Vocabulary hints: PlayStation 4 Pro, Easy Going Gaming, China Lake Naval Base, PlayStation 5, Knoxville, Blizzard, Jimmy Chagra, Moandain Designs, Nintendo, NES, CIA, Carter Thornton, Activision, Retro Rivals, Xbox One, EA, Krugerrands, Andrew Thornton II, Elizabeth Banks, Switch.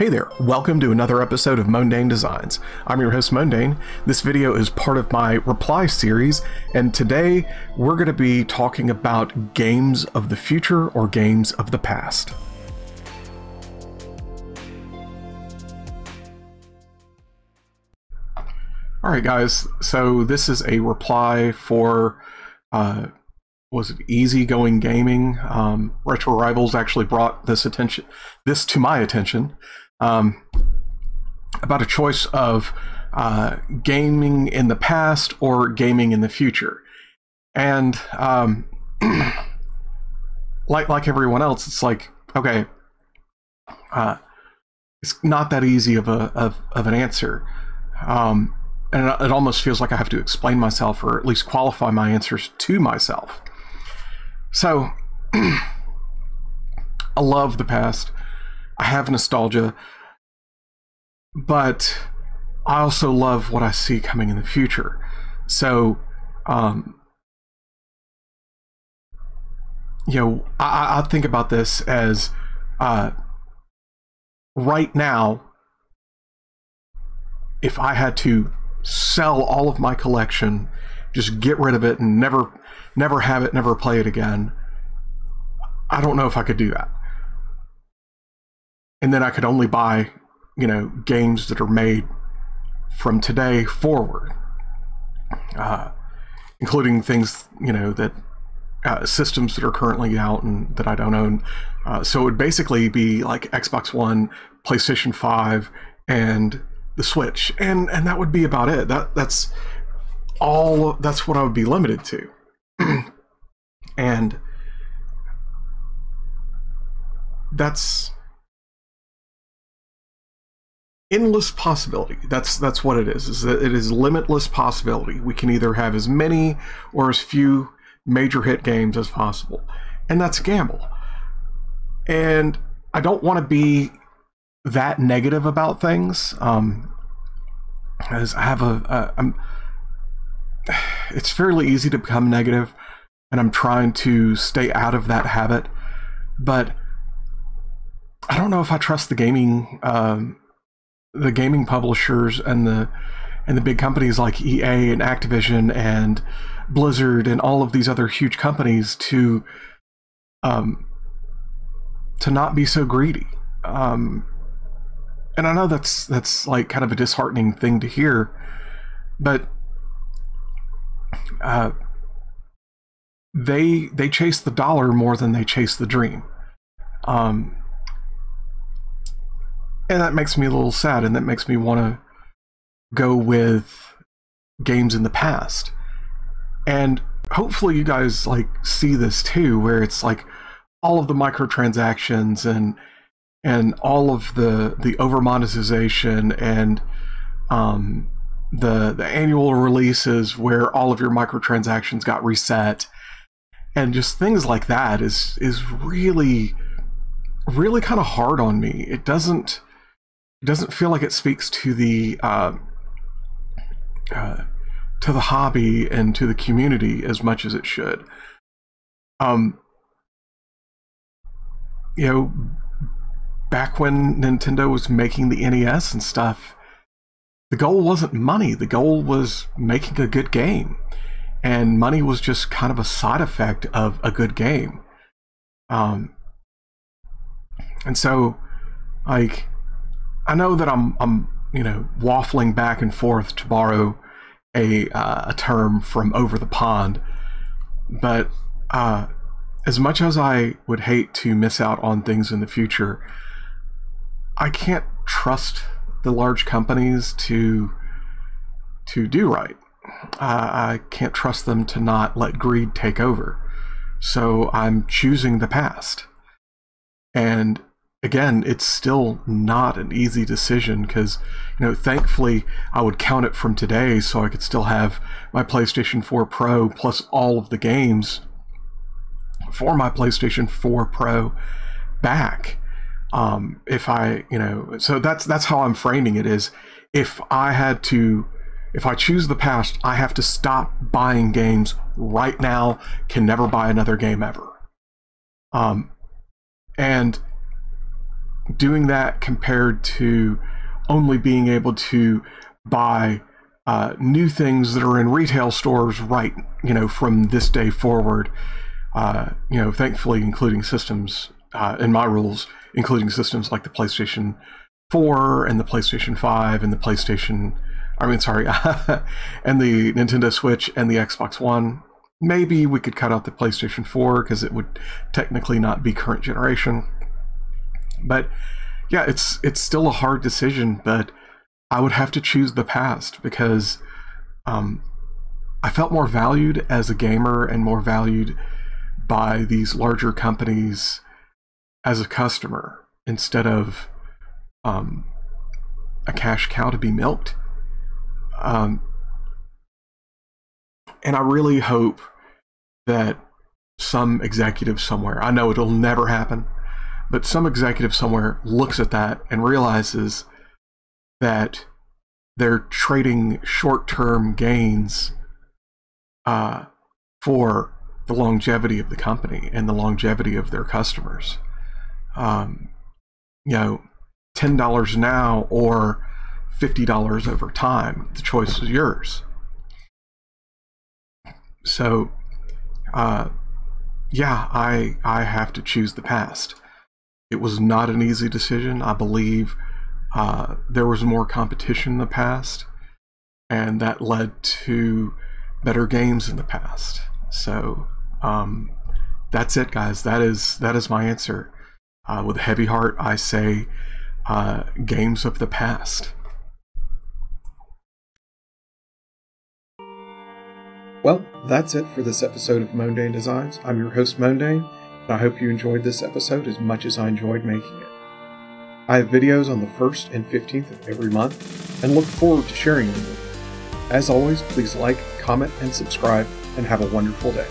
Hey there, welcome to another episode of Moandain Designs. I'm your host Moandain. This video is part of my reply series, and today we're going to be talking about games of the future or games of the past. Alright guys, so this is a reply for was it Easy Going Gaming? Retro Rivals actually brought this to my attention. About a choice of gaming in the past or gaming in the future. And like everyone else, it's like, okay, it's not that easy of an answer. And it almost feels like I have to explain myself or at least qualify my answers to myself. So I love the past. I have nostalgia, but I also love what I see coming in the future. So, you know, I think about this as right now, if I had to sell all of my collection, just get rid of it and never have it, never play it again, I don't know if I could do that. And then I could only buy, you know, games that are made from today forward, including things, you know, that systems that are currently out and that I don't own. So it would basically be like Xbox One, PlayStation 5, and the Switch, and that would be about it. That's all. That's what I would be limited to, and that's endless possibility. That's what it is that it is limitless possibility. We can either have as many or as few major hit games as possible, and that's a gamble. And I don't want to be that negative about things, as I have it's fairly easy to become negative, and I'm trying to stay out of that habit, but I don't know if I trust the gaming the gaming publishers and the big companies like EA and Activision and Blizzard and all of these other huge companies to not be so greedy. And I know that's like kind of a disheartening thing to hear, but they chase the dollar more than they chase the dream. And that makes me a little sad, and that makes me want to go with games in the past. And hopefully you guys like see this too, where it's like all of the microtransactions and all of the over monetization and the annual releases where all of your microtransactions got reset, and just things like that is really kind of hard on me. It doesn't feel like it speaks to the hobby and to the community as much as it should. You know, back when Nintendo was making the NES and stuff, the goal wasn't money. The goal was making a good game, and money was just kind of a side effect of a good game. And so, like, I know that I'm you know, waffling back and forth, to borrow a term from Over the Pond, but as much as I would hate to miss out on things in the future, I can't trust the large companies to do right. I can't trust them to not let greed take over. So I'm choosing the past, and again, it's still not an easy decision because, you know, thankfully I would count it from today, so I could still have my PlayStation 4 Pro plus all of the games for my PlayStation 4 Pro back. If I, you know, so that's how I'm framing it is, if I choose the past, I have to stop buying games right now, can never buy another game ever. And doing that compared to only being able to buy new things that are in retail stores, right, you know, from this day forward, you know, thankfully including systems in my rules, including systems like the PlayStation 4 and the PlayStation 5 and the PlayStation, I mean, sorry, and the Nintendo Switch and the Xbox One. Maybe we could cut out the PlayStation 4 because it would technically not be current generation. But yeah, it's still a hard decision, but I would have to choose the past because I felt more valued as a gamer and more valued by these larger companies as a customer instead of a cash cow to be milked. And I really hope that some executive somewhere, I know it'll never happen, but some executive somewhere looks at that and realizes that they're trading short-term gains for the longevity of the company and the longevity of their customers. You know, $10 now or $50 over time, the choice is yours. So, yeah, I have to choose the past. It was not an easy decision. I believe there was more competition in the past, and that led to better games in the past. So, that's it, guys. That is my answer. With a heavy heart, I say games of the past. Well, that's it for this episode of Moandain Designs. I'm your host, Moandain, and I hope you enjoyed this episode as much as I enjoyed making it. I have videos on the 1st and 15th of every month, and look forward to sharing them with you. As always, please like, comment, and subscribe, and have a wonderful day.